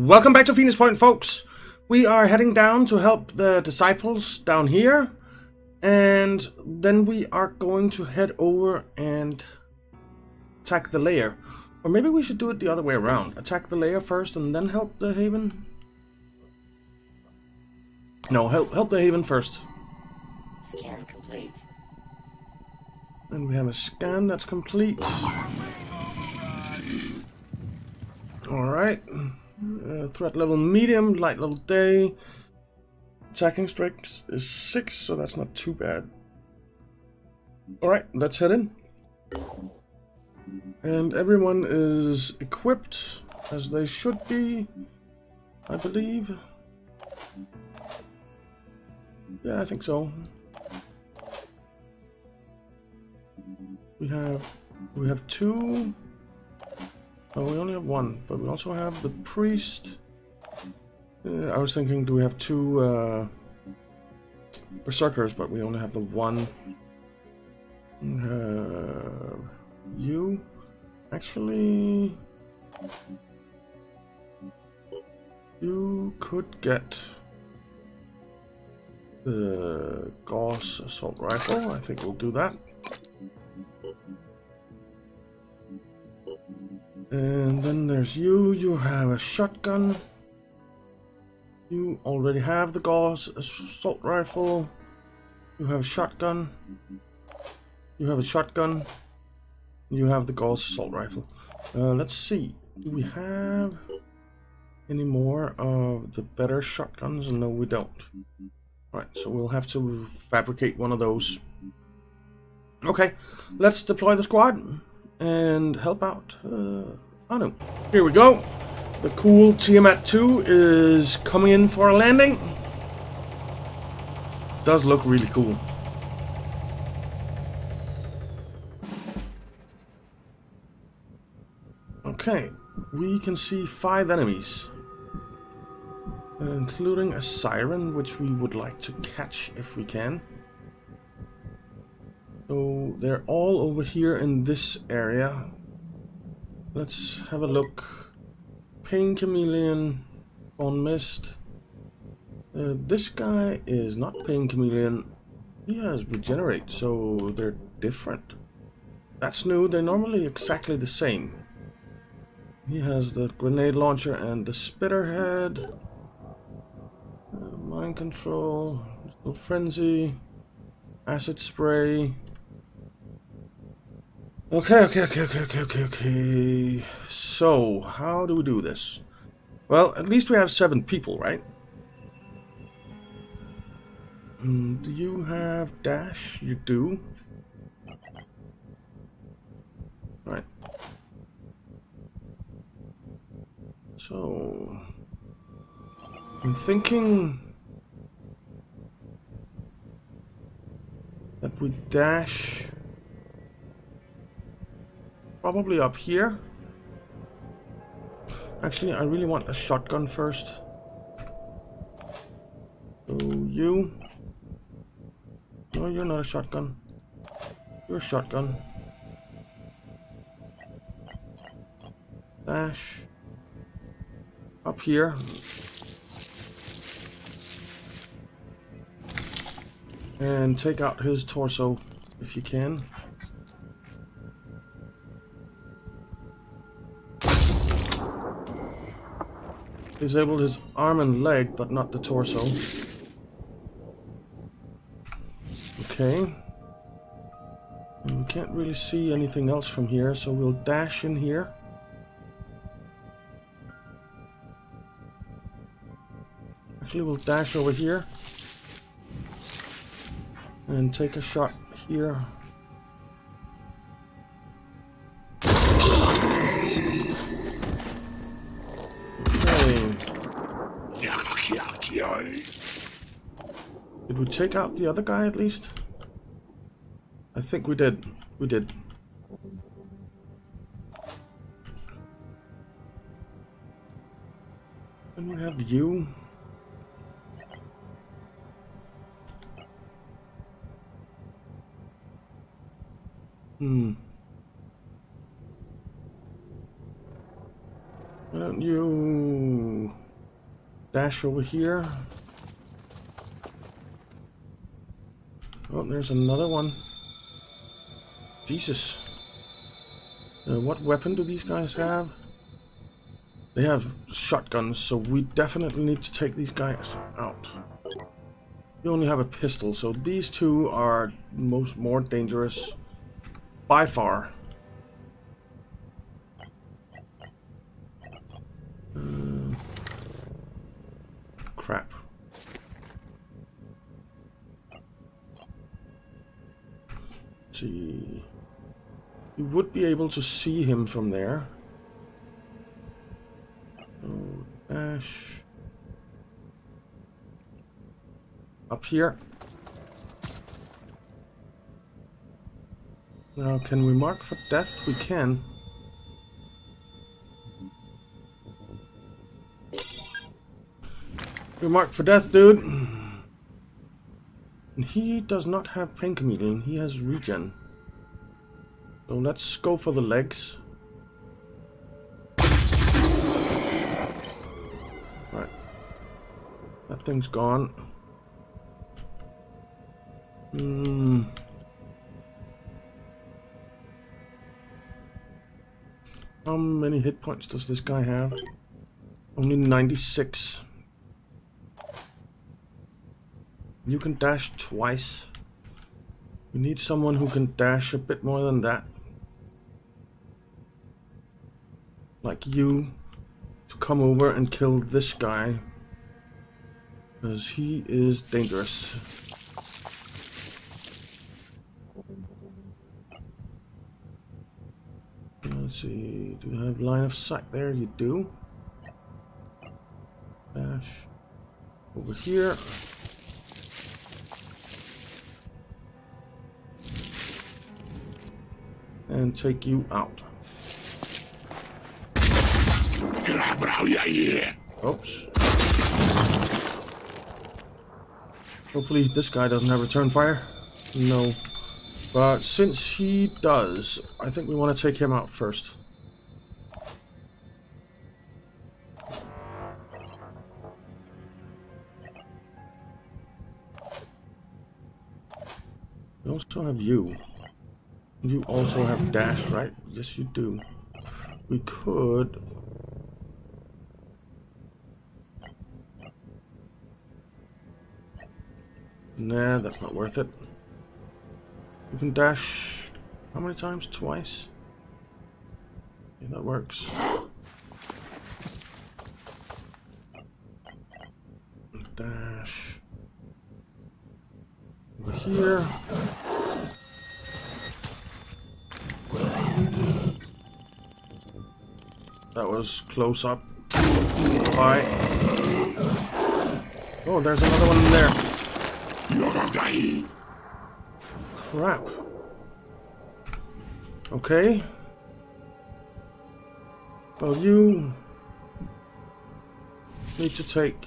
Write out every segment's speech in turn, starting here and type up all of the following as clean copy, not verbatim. Welcome back to Phoenix Point, folks. We are heading down to help the disciples down here, and then we are going to head over and attack the lair. Or maybe we should do it the other way around. Attack the lair first and then help the haven? No, help the haven first. Scan complete. And we have a scan that's complete. Alright. Threat level medium, light level day. Attacking strength is 6, so that's not too bad. Alright, let's head in. And everyone is equipped, as they should be, I believe. Yeah, I think so. We have two. Oh, we only have one, but we also have the priest. I was thinking, do we have two berserkers, but we only have the one. You actually, you could get the Gauss assault rifle. I think we'll do that. And then there's you. You have a shotgun. You already have the Gauss assault rifle. You have a shotgun. You have a shotgun. You have the Gauss assault rifle. Let's see. Do we have any more of the better shotguns? No, we don't. Alright, so we'll have to fabricate one of those. Okay, let's deploy the squad and help out Anu. Here we go. The cool Tiamat 2 is coming in for a landing. Does look really cool. Okay, we can see 5 enemies, including a siren, which we would like to catch if we can. So they're all over here in this area. Let's have a look. Pain Chameleon, Bone Mist. This guy is not Pain Chameleon. He has Regenerate, so they're different. That's new. They're normally exactly the same. He has the Grenade Launcher and the Spitterhead. Mind Control, Little Frenzy, Acid Spray. Okay. So, how do we do this? Well, at least we have 7 people, right? Do you have dash? You do. Alright. So, I'm thinking that we dash probably up here. Actually, I really want a shotgun first. So you. No, you're not a shotgun. You're a shotgun. Dash. Up here. And take out his torso if you can. Disabled his arm and leg, but not the torso. Okay. And we can't really see anything else from here, so we'll dash in here. Actually, we'll dash over here. And take a shot here. Okay. Did we take out the other guy at least? I think we did. We did. And we have you. Why don't you Dash over here. Oh, there's another one. Jesus. What weapon do these guys have? They have shotguns, so we definitely need to take these guys out. We only have a pistol, so these two are more dangerous by far. Crap. Let's see. You would be able to see him from there. Oh, dash. Up here. Now, can we mark for death? We can. You're marked for death, dude. And he does not have Pain Chameleon. He has regen. So let's go for the legs. Right. That thing's gone. Hmm. How many hit points does this guy have? Only 96. You can dash twice. We need someone who can dash a bit more than that. Like you, to come over and kill this guy, because he is dangerous. Let's see, do you have line of sight there? You do. Dash over here. And take you out. Oops. Hopefully this guy doesn't have return fire. No. But since he does, I think we want to take him out first. We also have you. You also have dash, right? Yes, you do. We could... Nah, that's not worth it. You can dash... How many times? Twice? Yeah, that works. Dash... Over here... That was close up. Bye. Oh, there's another one in there. Crap. Okay. Well, you need to take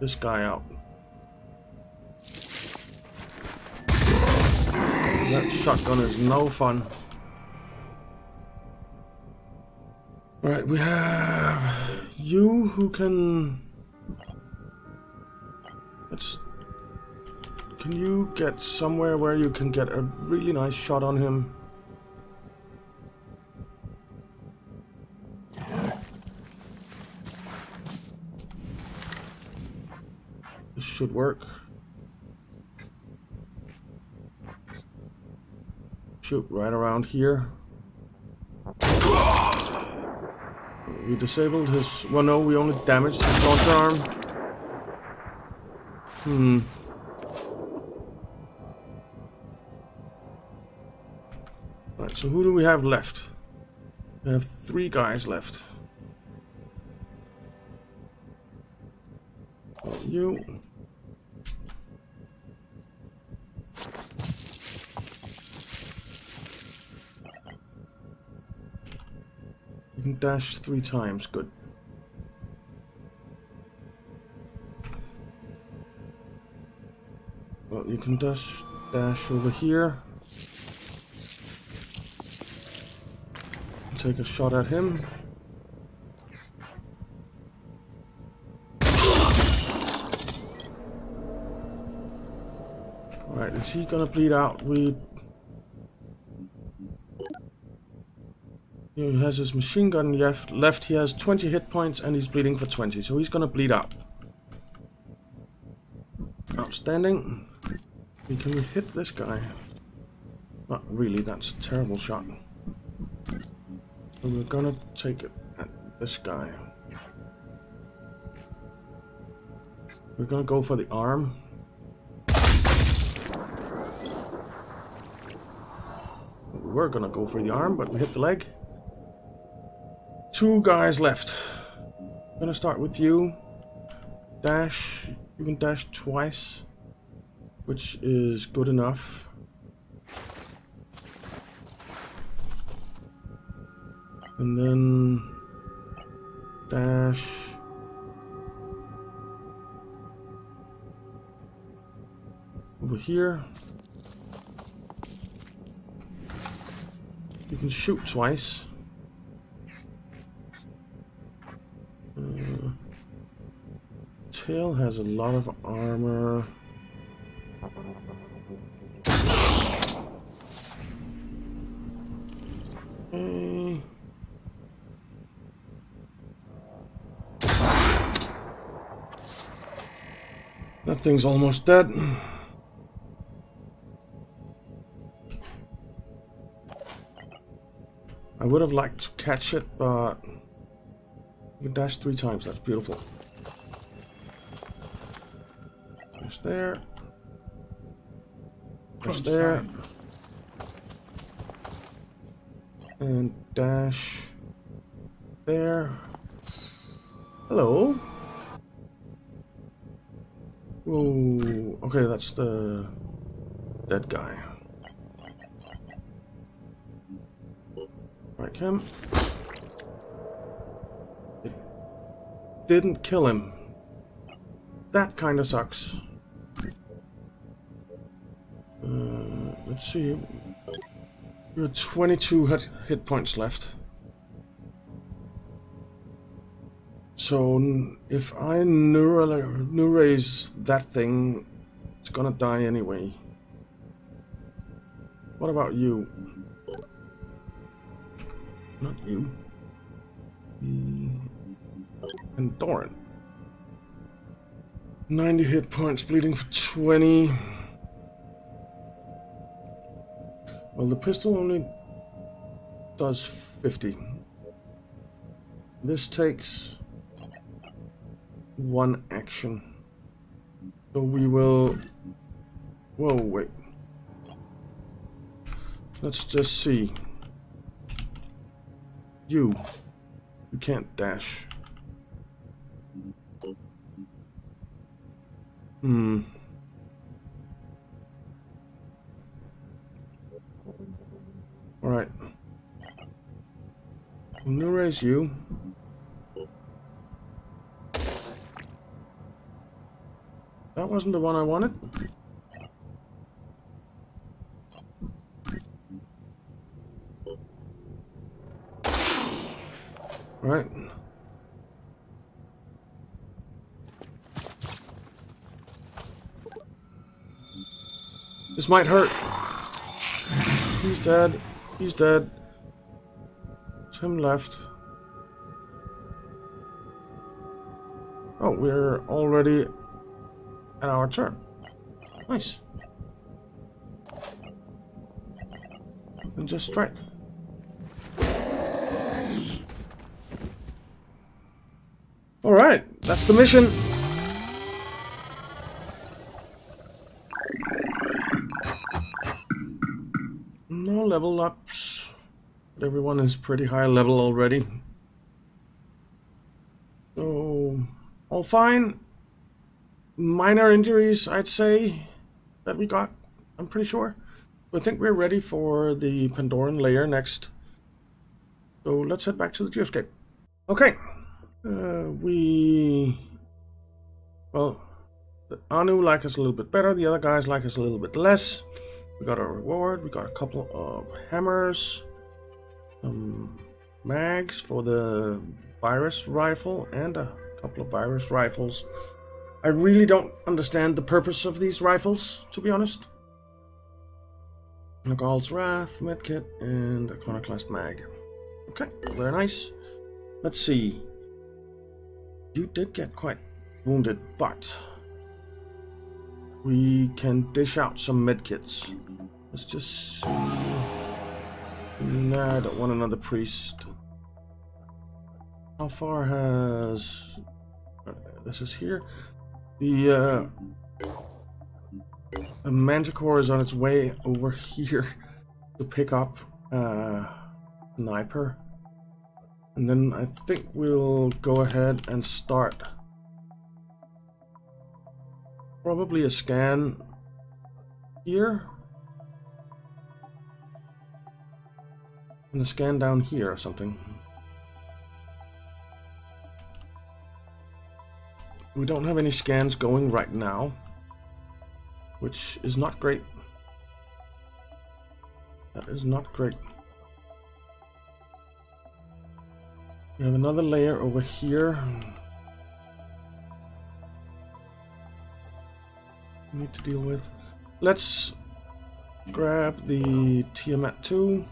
this guy out. That shotgun is no fun. Right, we have you who can... Let's... Can you get somewhere where you can get a really nice shot on him? This should work. Shoot, right around here. We disabled his... Well, no, we only damaged his launcher arm. Right, so who do we have left? We have three guys left. You. You can dash three times, good. Well, you can dash over here. Take a shot at him. Alright, is he gonna bleed out with... He has his machine gun left, he has 20 hit points and he's bleeding for 20, so he's gonna bleed out. Outstanding. Can we hit this guy? Not really, that's a terrible shot. We're gonna take it at this guy. We're gonna go for the arm. We were gonna go for the arm, but we hit the leg. Two guys left. I'm gonna start with you. Dash. You can dash twice, which is good enough. And then dash. Over here. You can shoot twice. Tail has a lot of armor. Okay. That thing's almost dead. I would have liked to catch it, but we dashed 3 times. That's beautiful. Dash there. Dash there. And dash there. Hello. Whoa. Okay, that's the dead guy. Like him. It didn't kill him. That kinda sucks. Let's see. You have 22 hit points left. So if I neuraise that thing, it's gonna die anyway. What about you? Not you. And Doran. 90 hit points, bleeding for 20. Well, the pistol only does 50. This takes 1 action. So we will... Whoa, wait. Let's just see. You can't dash. Alright. I'm gonna raise you. That wasn't the one I wanted. Alright. This might hurt. He's dead. He's dead. It's him left. Oh, we're already at our turn. Nice. And just strike. Alright, that's the mission. Level ups. Everyone is pretty high level already. So, all fine. Minor injuries, I'd say, that we got, I'm pretty sure. But I think we're ready for the Pandoran Lair next. So let's head back to the geoscape. Okay. Well, the Anu like us a little bit better. The other guys like us a little bit less. We got our reward, we got a couple of hammers, mags for the virus rifle, and a couple of virus rifles. I really don't understand the purpose of these rifles, to be honest. a Gaul's Wrath medkit and a Chronoclast mag. Okay, very nice. Let's see. You did get quite wounded, but we can dish out some medkits. Let's just see. Nah, I don't want another priest. How far has... this is here. The Manticore is on its way over here to pick up Sniper. And then I think we'll go ahead and start probably a scan here. And a scan down here or something. We don't have any scans going right now, which is not great. That is not great. We have another layer over here. We need to deal with. Let's grab the Tiamat 2.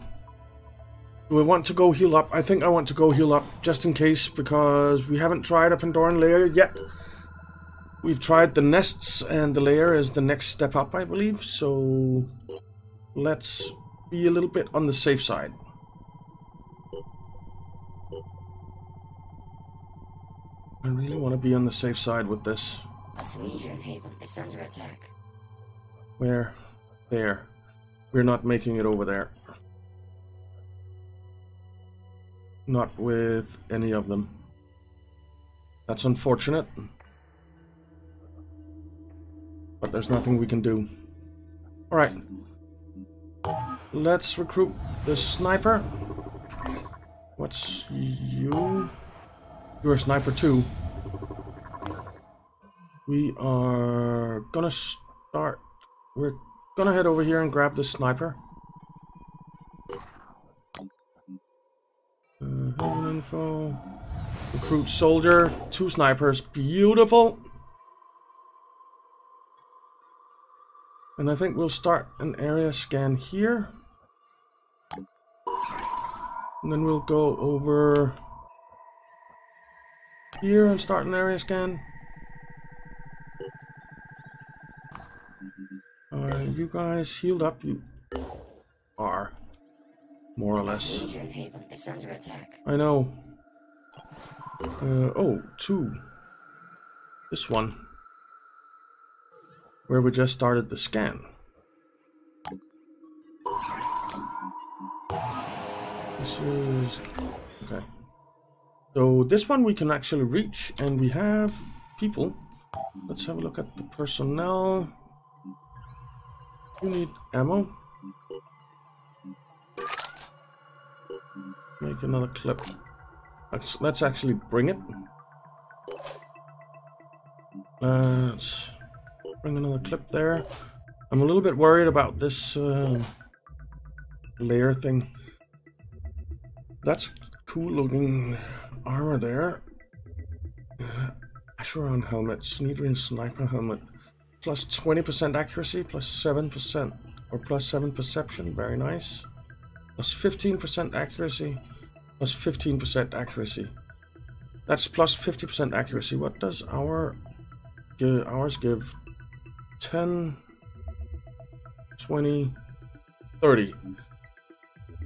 Do we want to go heal up? I think I want to go heal up just in case, because we haven't tried a Pandoran Lair yet. We've tried the nests, and the lair is the next step up, I believe. So let's be a little bit on the safe side. I really want to be on the safe side with this. A Synedrion haven is under attack. Where? There. We're not making it over there. Not with any of them. That's unfortunate. But there's nothing we can do. Alright. Let's recruit the sniper. What's you? You're a sniper too. We are gonna start. We're gonna head over here and grab the sniper. Info. Recruit soldier. 2 snipers. Beautiful. And I think we'll start an area scan here. And then we'll go over here and start an area scan. Are you guys healed up? You are. More or less. I know. Oh, 2. This one. Where we just started the scan. This is... okay. So this one we can actually reach, and we have people. Let's have a look at the personnel. You need ammo. Make another clip. Let's actually bring it. Let's... bring another clip there. I'm a little bit worried about this layer thing. That's cool looking armor there. Ashuron helmet, Synedrion sniper helmet. Plus 20% accuracy, plus 7% or plus 7 perception. Very nice. Plus 15% accuracy, plus 15% accuracy. That's plus 50% accuracy. What does ours give? 10, 20, 30.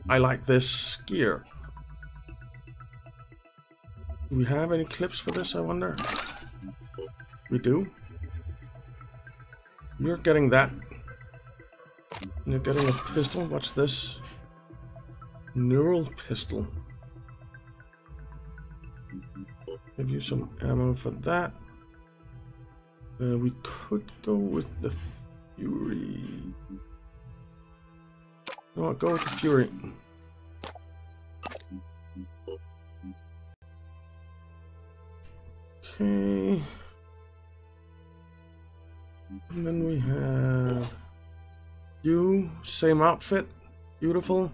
I like this gear. Do we have any clips for this, I wonder? We do. You're getting that. You're getting a pistol. What's this? Neural pistol. Give you some ammo for that. We could go with the Fury. No, I'll go with the Fury. Okay. And then we have you. Same outfit. Beautiful.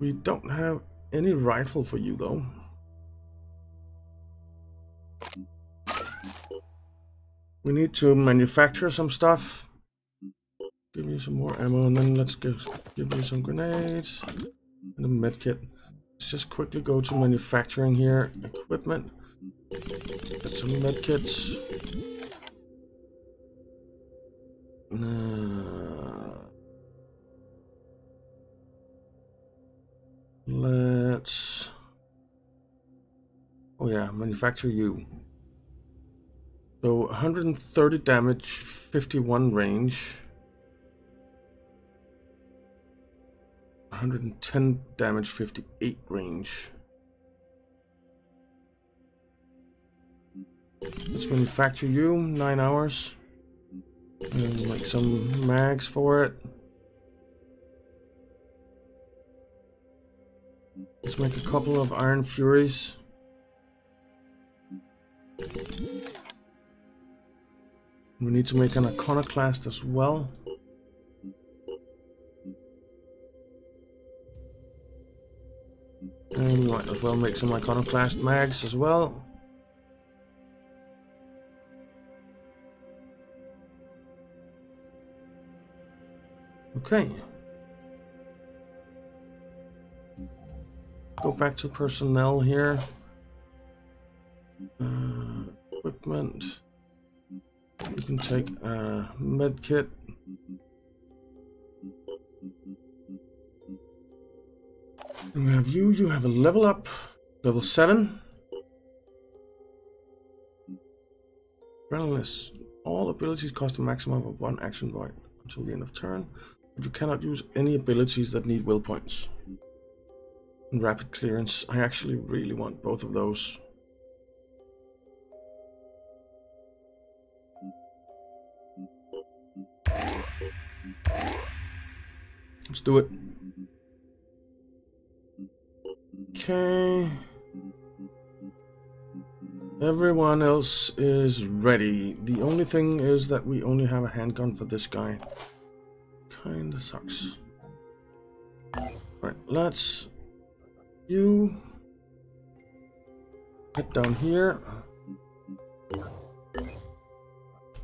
We don't have any rifle for you, though. We need to manufacture some stuff. Give me some more ammo, and then let's give me some grenades and a medkit. Let's just quickly go to manufacturing here. Equipment. Get some medkits. Let's. Oh yeah, manufacture you. So 130 damage, 51 range. 110 damage, 58 range. Let's manufacture you, 9 hours. And like some mags for it. Let's make a couple of Iron Furies. We need to make an Iconoclast as well. And we might as well make some Iconoclast mags as well. Okay. Go back to personnel here. Equipment. You can take a med kit. And we have you. You have a level up, level 7. Adrenaline. All abilities cost a maximum of 1 action point until the end of turn, but you cannot use any abilities that need will points. And rapid clearance. I actually really want both of those. Let's do it. Okay. Everyone else is ready. The only thing is that we only have a handgun for this guy. Kinda sucks. Right, let's you head down here.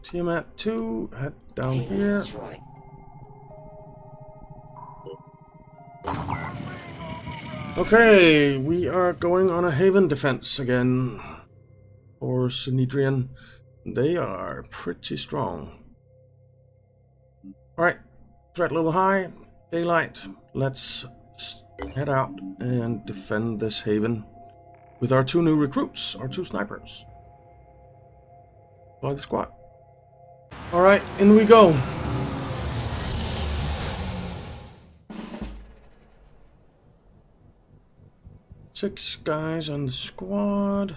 Tiamat 2, head down here. Okay, we are going on a haven defense again for Synedrion. They are pretty strong. Alright, threat level high, daylight. Let's head out and defend this haven with our 2 new recruits, our 2 snipers. By the squad. Alright, in we go. Six guys on the squad.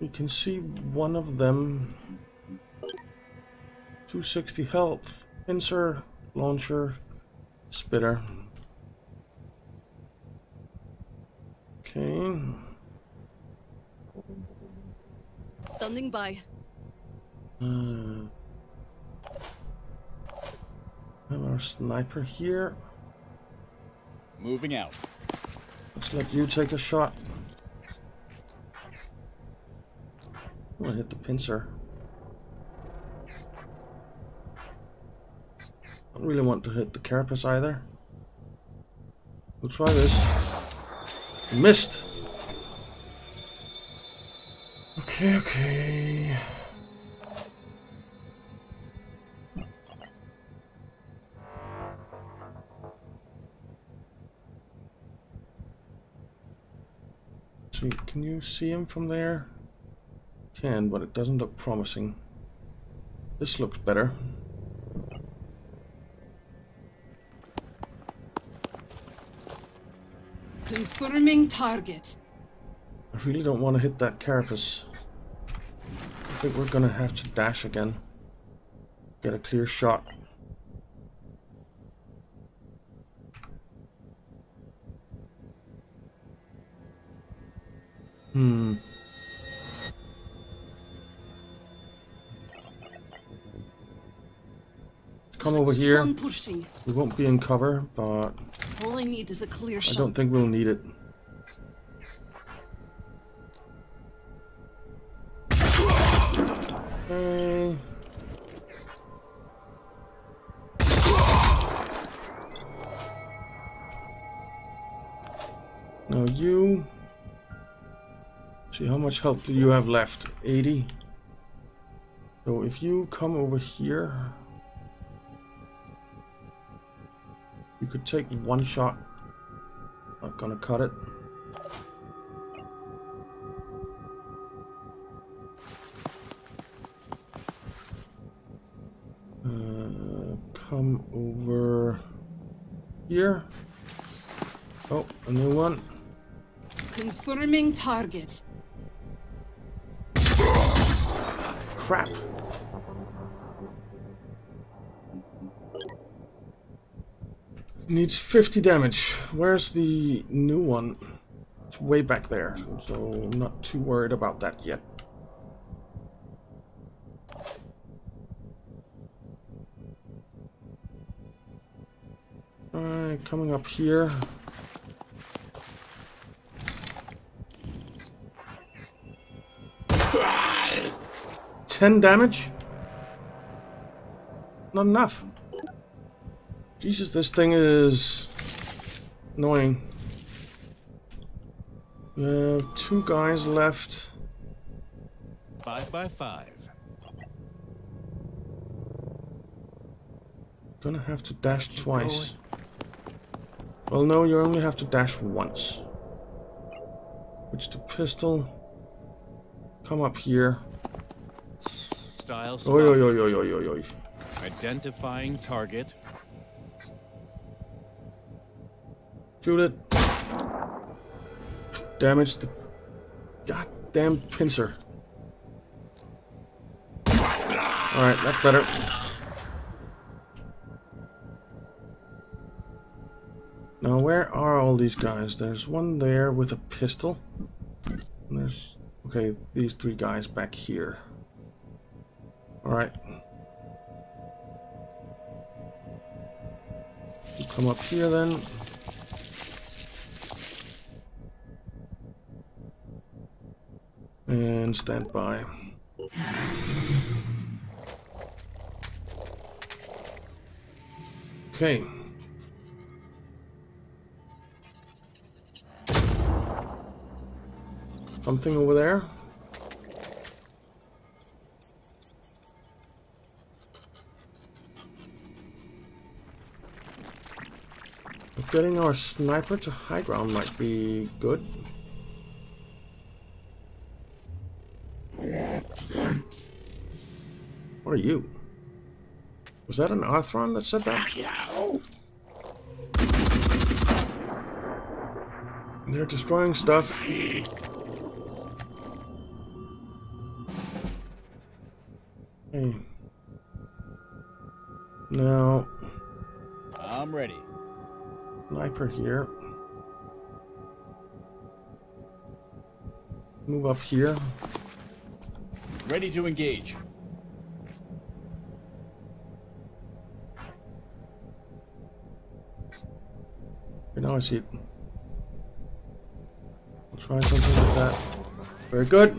We can see one of them. 260 health, pincer, launcher, spitter. Okay. Standing by. Have our sniper here. Moving out. Let's let you take a shot. I'm gonna hit the pincer. I don't really want to hit the carapace either. We'll try this. Missed! Okay, okay. See, can you see him from there? Can, but it doesn't look promising. This looks better. Confirming target. I really don't want to hit that carapace. I think we're gonna have to dash again. Get a clear shot. Come over here. We won't be in cover, but all I need is a clear shot. I don't think we'll need it. Okay. see, how much health do you have left? 80. So if you come over here, you could take one shot. Not gonna cut it. Come over here. Oh, a new one. Confirming target. Crap. Needs 50 damage. Where's the new one? It's way back there, so I'm not too worried about that yet. Alright, coming up here. Ten damage? Not enough. Jesus, this thing is annoying. We have two guys left. 5 by 5. Gonna have to dash twice. Well, no, you only have to dash once. Switch to pistol. Come up here. Style spot. Oi, oi, oi, oi, oi, oi, oi. Identifying target. Shoot it. Damage the goddamn pincer. Alright, that's better. Now, where are all these guys? There's one there with a pistol. And there's... okay, these three guys back here. Alright. Come up here then. And stand by. Okay. Something over there. Getting our sniper to high ground might be good. What are you? Was that an Arthron that said that? They're destroying stuff. Okay. Now I'm ready. Sniper here. Move up here. Ready to engage. Okay, now I see it. I'll try something like that. Very good.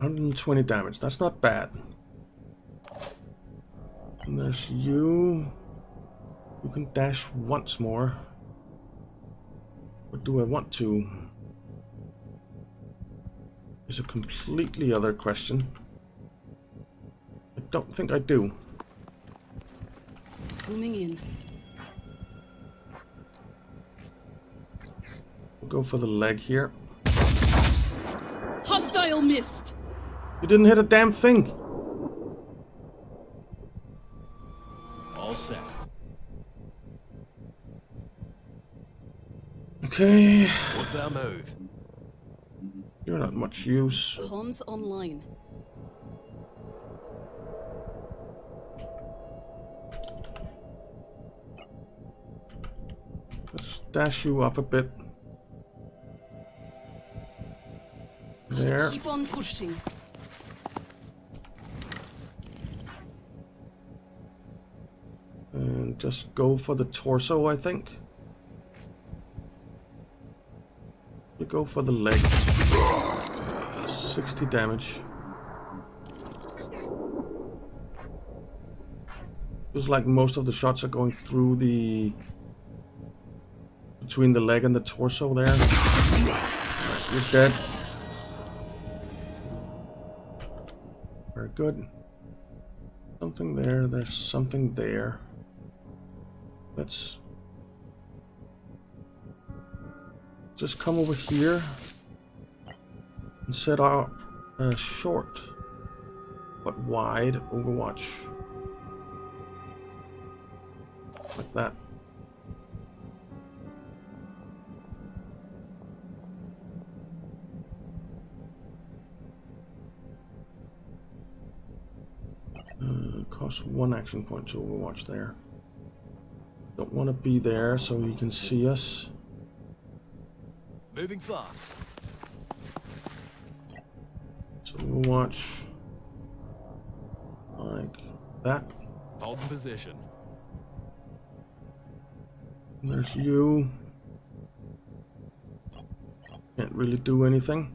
120 damage. That's not bad. And there's you. You can dash once more. But do I want to? Is a completely other question. I don't think I do. Zooming in. We'll go for the leg here. Hostile missed. You didn't hit a damn thing. Okay. What's our move? You're not much use. Comms online. Let's dash you up a bit. There. Keep on pushing. And just go for the torso, I think. Go for the leg. 60 damage. Just like most of the shots are going through the between the leg and the torso there. Right, you're dead. Very good. Something there. There's something there. Let's just come over here and set up a short but wide overwatch. Like that. Costs one action point to overwatch there. Don't want to be there so you can see us. Moving fast. So we'll watch like that. Hold the position. There's you. Can't really do anything.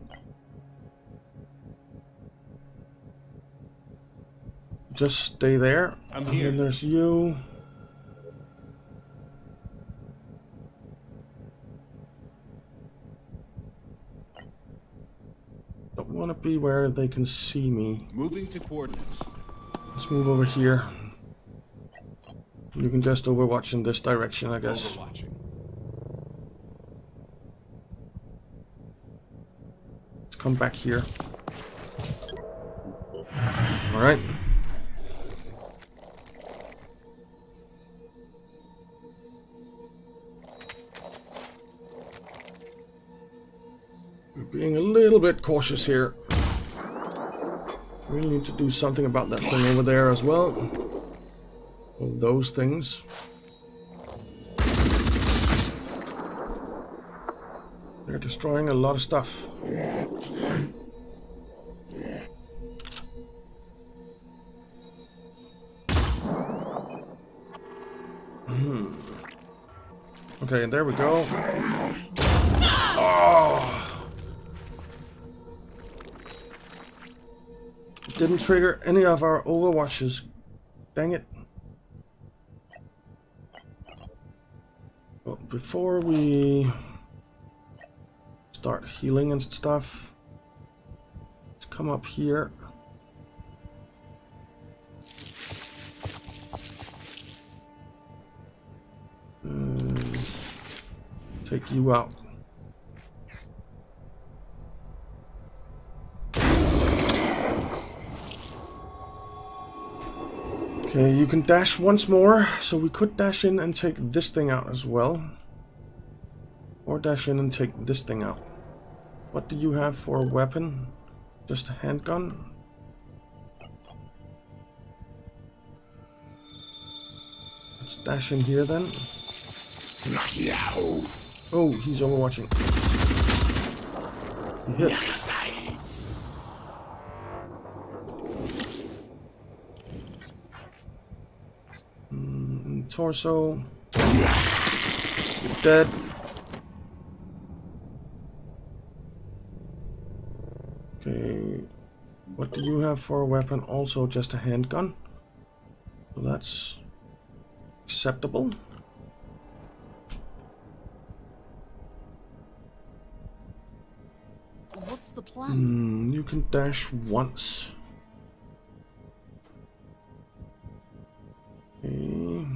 Just stay there. I'm here. And then there's you. Don't want to be where they can see me. Moving to coordinates. Let's move over here. You can just overwatch in this direction, I guess. Overwatching. Let's come back here. Alright. We're being a little bit cautious here. We need to do something about that thing over there as well. Those things. They're destroying a lot of stuff. Okay, there we go. Oh. It didn't trigger any of our overwatches. Dang it. Before we start healing and stuff, let's come up here. Take you out. Okay, you can dash once more, so we could dash in and take this thing out as well. Or dash in and take this thing out. What do you have for a weapon? Just a handgun? Let's dash in here then. Oh, he's overwatching. He hit. Torso. You're dead. Okay, what do you have for a weapon? Also just a handgun. Well, that's acceptable. What's the plan? You can dash once. Okay.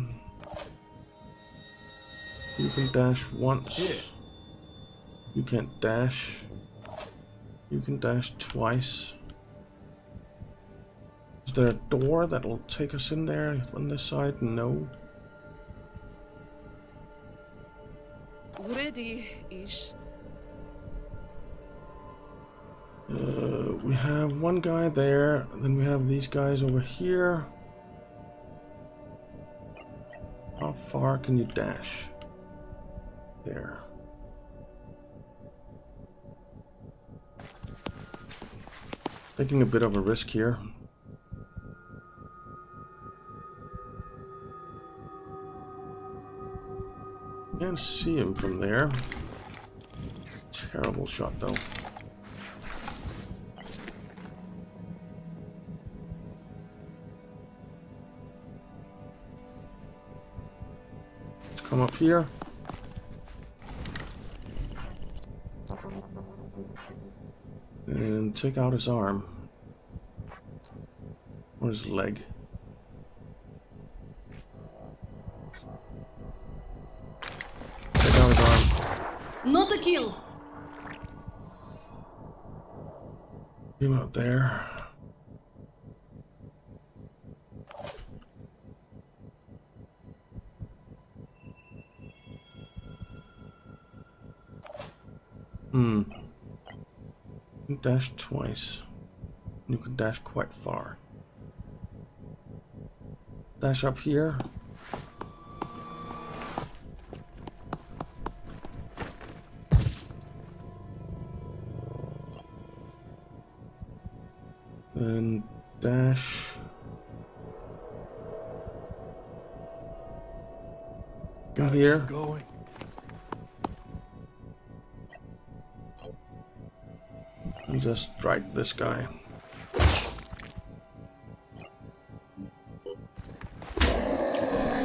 You can dash once. Yeah. You can't dash. You can dash twice. Is there a door that'll take us in there on this side? No. Ready-ish. We have one guy there, then we have these guys over here. How far can you dash? There. Taking a bit of a risk here. Can't see him from there. Terrible shot though. Let's come up here. and take out his arm or his leg. Take out his arm. Not a kill. Him out there. Hmm. You can dash twice. You can dash quite far. Dash up here. And dash. Got here. Keep going. And just strike this guy.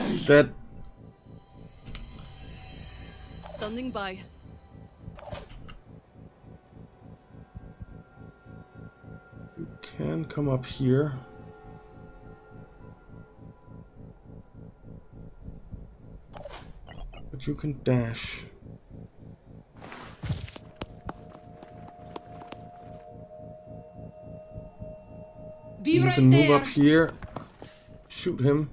He's dead. Standing by. You can come up here. But you can dash. You can move up here, shoot him,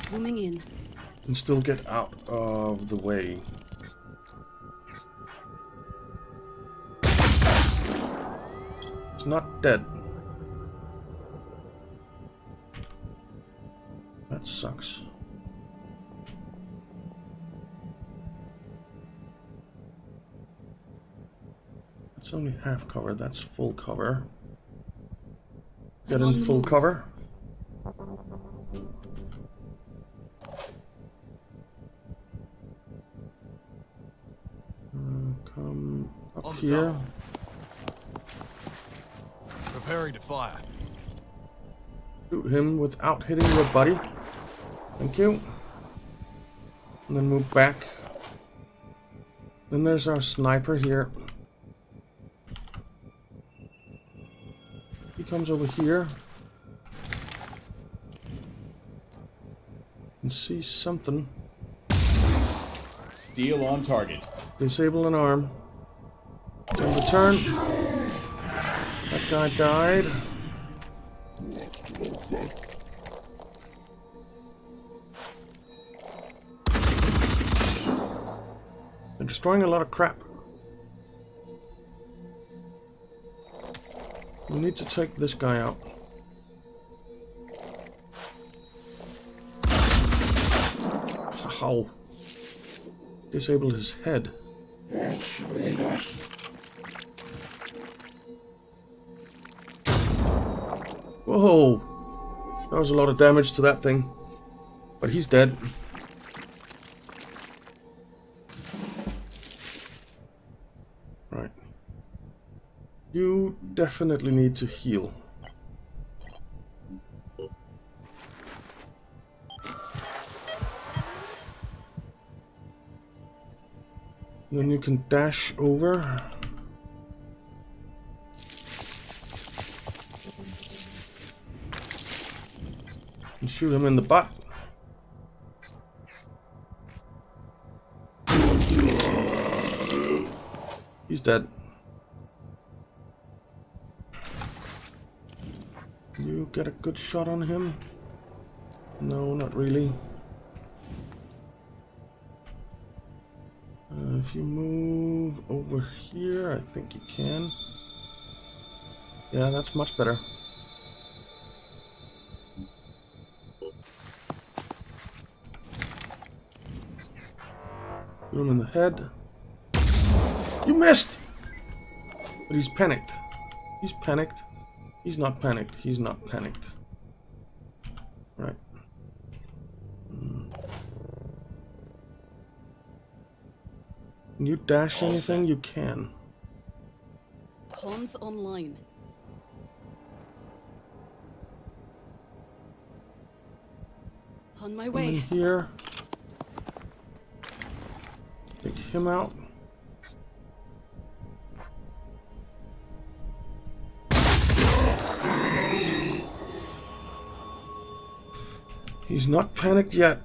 zooming in, and still get out of the way. It's not dead. That sucks. It's only half cover, that's full cover. Get in full cover. Come up here. Preparing to fire. Shoot him without hitting your buddy. Thank you. And then move back. Then there's our sniper here. Comes over here and sees something. Steal on target. Disable an arm. Time to turn. That guy died. They're destroying a lot of crap. We need to take this guy out. How? Disable his head. Whoa! That was a lot of damage to that thing. But he's dead. Right. You definitely need to heal. And then you can dash over. And shoot him in the butt. He's dead. You get a good shot on him? No, not really. If you move over here, I think you can. Yeah, that's much better. Shoot him in the head. You missed! But he's panicked. He's panicked. He's not panicked. He's not panicked. Right. Can you dash anything? You can. Comms online. On my way. Here. Take him out. He's not panicked yet.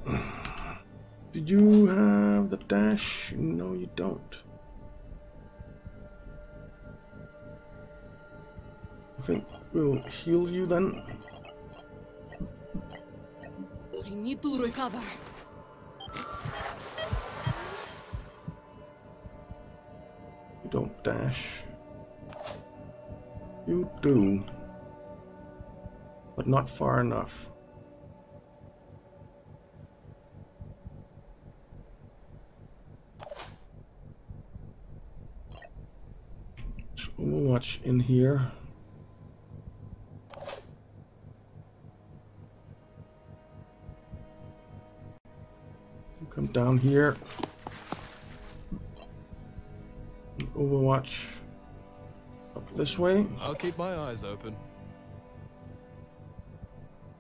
Do you have the dash? No, you don't. I think we'll heal you then. I need to recover. You don't dash. You do. But not far enough. So we'll watch in here. Come down here. Overwatch up this way. I'll keep my eyes open.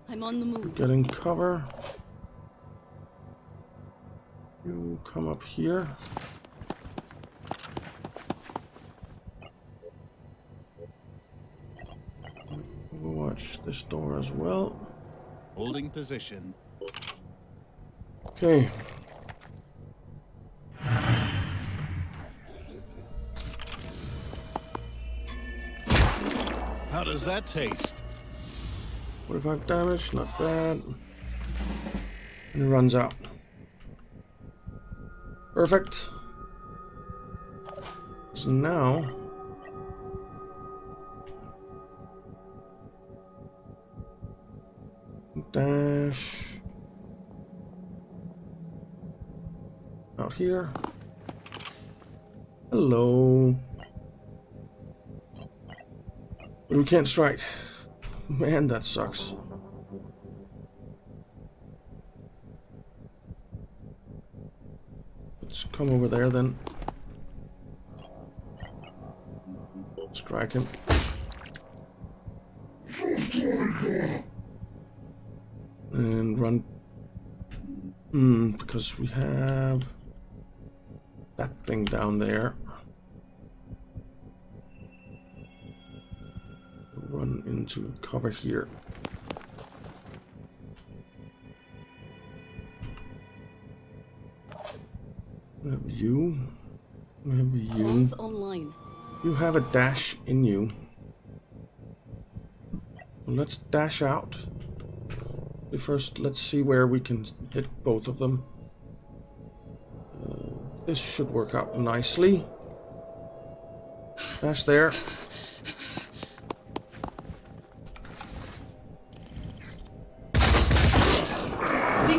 I'm on the move. Getting cover. You come up here. Overwatch this door as well. Holding position. Okay. How does that taste? 45 damage, not bad. And it runs out. Perfect. So now dash out here. Hello. But we can't strike. Man, that sucks. Let's come over there then. Strike him. And run. Because we have that thing down there. Run into cover here. We have you. We have you. Online. You have a dash in you. Well, let's dash out. First, let's see where we can hit both of them. This should work out nicely. Dash there.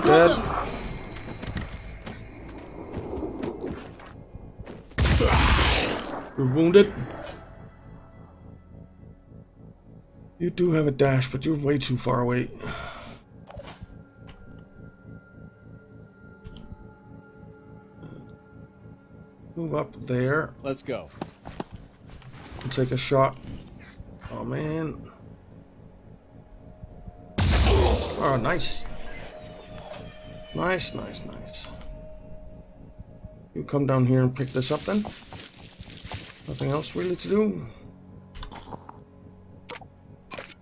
Dead. You're wounded. You do have a dash, but you're way too far away. Move up there. Let's go. And take a shot. Oh man. Oh, nice. Nice, nice, nice. You come down here and pick this up then. Nothing else really to do.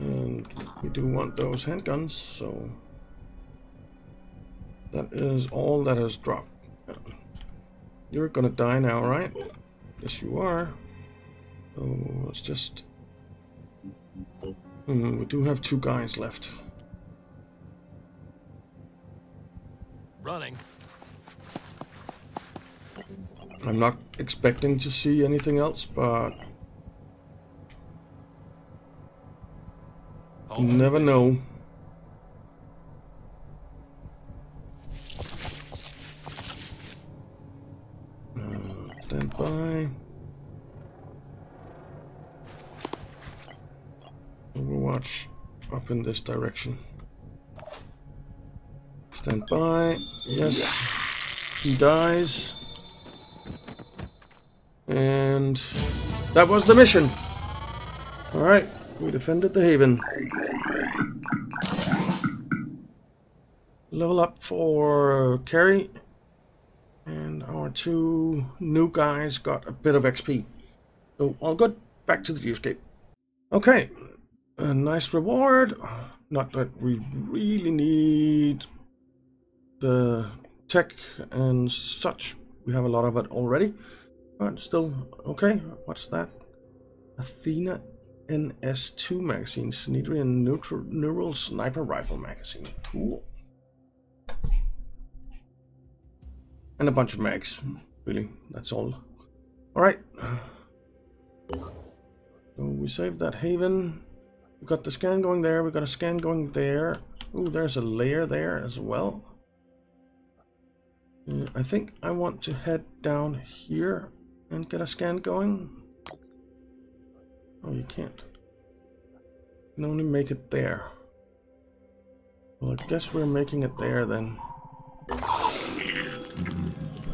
And we do want those handguns, so that is all that has dropped. You're gonna die now, right? Yes, you are. So let's just... we do have two guys left. Running. I'm not expecting to see anything else, but you never know. Stand by. Overwatch up in this direction. Stand by. Yes, he dies. And that was the mission. All right, we defended the Haven. Level up for Carrie and our our two new guys got a bit of XP. So I'll go back to the geoscape. Okay, a nice reward. Not that we really need the tech and such. We have a lot of it already, but still, okay. What's that? Athena NS2 Magazine, Synedrion Neural Sniper Rifle Magazine. Cool. And a bunch of mags, really, that's all. Alright. So we saved that haven. We got the scan going there, we got a scan going there. Ooh, there's a lair there as well. I think I want to head down here and get a scan going. Oh, you can't. You can only make it there. Well, I guess we're making it there then.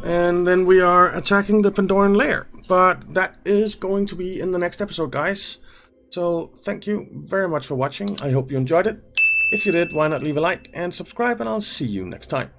And then we are attacking the Pandoran Lair. But that is going to be in the next episode, guys. So thank you very much for watching. I hope you enjoyed it. If you did, why not leave a like and subscribe, and I'll see you next time.